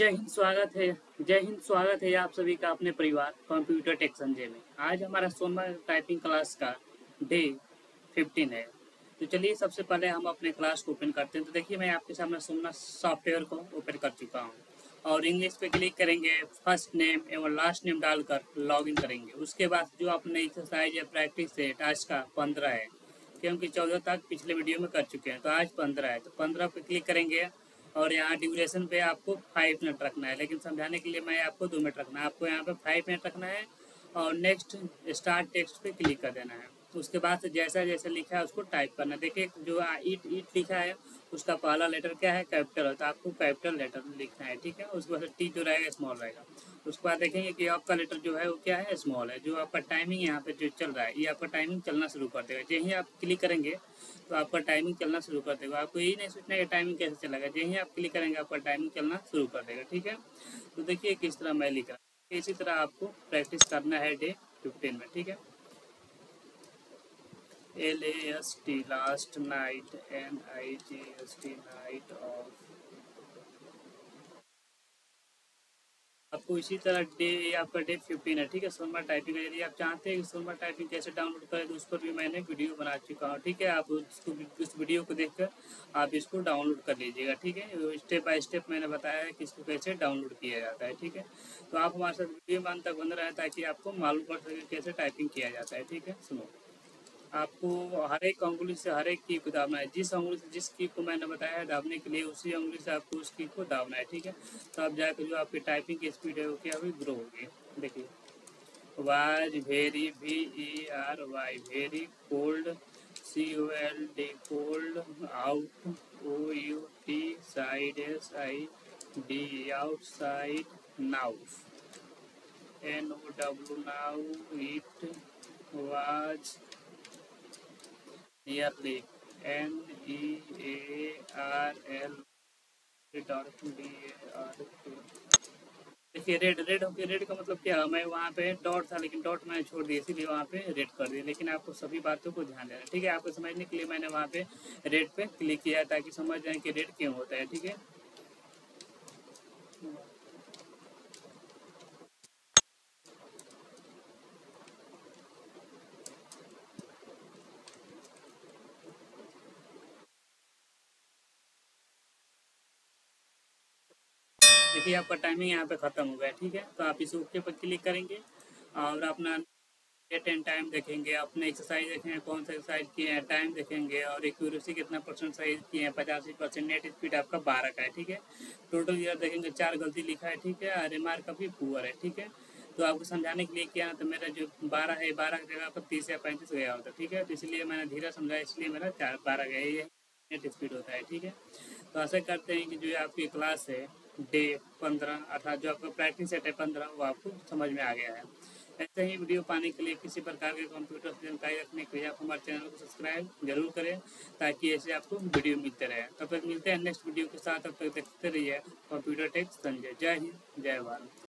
जय हिंद, स्वागत है। जय हिंद, स्वागत है आप सभी का अपने परिवार कंप्यूटर टेक संजय में। आज हमारा सोनमा टाइपिंग क्लास का डे 15 है। तो चलिए सबसे पहले हम अपने क्लास को ओपन करते हैं। तो देखिए मैं आपके सामने सोनमा सॉफ्टवेयर को ओपन कर चुका हूँ और इंग्लिश पे क्लिक करेंगे। फर्स्ट नेम एवं लास्ट नेम डालकर लॉगिन करेंगे। उसके बाद जो अपने एक्सरसाइज या प्रैक्टिस है आज का 15 है, क्योंकि 14 तक पिछले वीडियो में कर चुके हैं, तो आज 15 है। तो 15 पे क्लिक करेंगे और यहाँ ड्यूरेशन पे आपको 5 मिनट रखना है, लेकिन समझाने के लिए मैं आपको 2 मिनट रखना है। आपको यहाँ पे 5 मिनट रखना है और नेक्स्ट स्टार्ट टेक्स्ट पे क्लिक कर देना है। उसके बाद जैसा जैसा लिखा है उसको टाइप करना है। देखिए जो ईट लिखा है उसका पहला लेटर क्या है, कैपिटल है, तो आपको कैपिटल लेटर लिखना है, ठीक है। उसके बाद टी जो रहेगा स्मॉल रहेगा। उसके बाद देखेंगे कि आपका लेटर जो है वो क्या है, स्मॉल है। जो आपका टाइमिंग यहाँ पे जो चल रहा है, ये आपका टाइमिंग चलना शुरू कर देगा। जैसे आप क्लिक करेंगे तो आपका टाइमिंग चलना शुरू कर देगा। आपको यही नहीं सोचना है टाइमिंग कैसे चलेगा, जैसे आप क्लिक करेंगे आपका टाइमिंग चलना शुरू कर देगा, ठीक है। तो देखिए किस तरह मैं लिख रहा हूँ, इसी तरह आपको प्रैक्टिस करना है डे 15 में, ठीक है। LAST last night and NIGST night of। आपको इसी तरह डे आपका डे 15 है, ठीक है। सोनमा टाइपिंग का यदि आप चाहते हैं कि सोनमा टाइपिंग कैसे डाउनलोड करें तो उस पर भी मैंने वीडियो बना चुका हूँ, ठीक है। आप उसको उस वीडियो को देखकर आप इसको डाउनलोड कर लीजिएगा, ठीक है। स्टेप बाय स्टेप मैंने बताया है कि इसको कैसे डाउनलोड किया जाता है, ठीक है। तो आप हमारे साथ वीडियो में अंत तक बन रहे हैं ताकि आपको मालूम पड़ सके कैसे टाइपिंग किया जाता है, ठीक है। सुनो, आपको हर एक अंगुली से हर एक की को दाबना है। जिस अंगुली से जिस की को मैंने बताया है दाबने के लिए, उसी अंगुली से आपको उस की को दाबना है, ठीक है। तो आप जाकर जो आपकी टाइपिंग की स्पीड है वो क्या होगी, ग्रो होगी। देखिए was very VERY very cold COLD cold out OUT side SID outside now NOW now it was Nearly NEARL DARK। देखिए रेड होके, रेड का मतलब क्या है, मैं वहाँ पे डॉट था लेकिन डॉट मैंने छोड़ दिया इसीलिए वहाँ पे रेड कर दिया, लेकिन आपको सभी बातों को ध्यान देना, ठीक है। आपको समझने के लिए मैंने वहाँ पे रेड पे क्लिक किया ताकि समझ जाए कि रेड क्यों होता है, ठीक है। देखिए आपका टाइमिंग यहाँ पे ख़त्म हो गया, ठीक है। तो आप इस ओके पर क्लिक करेंगे और अपना डेट एंड टाइम देखेंगे, अपने एक्सरसाइज देखेंगे, कौन सा एक्सरसाइज किए हैं, टाइम देखेंगे और एक्यूरेसी कितना परसेंट सही किए हैं, 85%। नेट स्पीड आपका 12 का है, ठीक है। टोटल ईयर देखेंगे 4 गलती लिखा है, ठीक है। रिमार्क का भी पुअर है, ठीक है। तो आपको समझाने के लिए क्या, तो मेरा जो 12 है 12 की जगह पर 30 या 35 गया होता है, ठीक है। तो इसलिए मैंने धीरे समझाया, इसलिए मेरा 4-12 गया, ये नेट स्पीड होता है, ठीक है। तो ऐसा करते हैं कि जो आपकी क्लास है डे 15 अर्थात जो आपका प्रैक्टिस सेट है 15 वो आपको समझ में आ गया है। ऐसे ही वीडियो पाने के लिए, किसी प्रकार के कंप्यूटर से जानकारी रखने के लिए आप हमारे चैनल को सब्सक्राइब जरूर करें ताकि ऐसे आपको वीडियो मिलते रहे। तब तक मिलते हैं नेक्स्ट वीडियो के साथ, तब तक देखते रहिए कंप्यूटर टेक संजय। जय हिंद, जय भारत।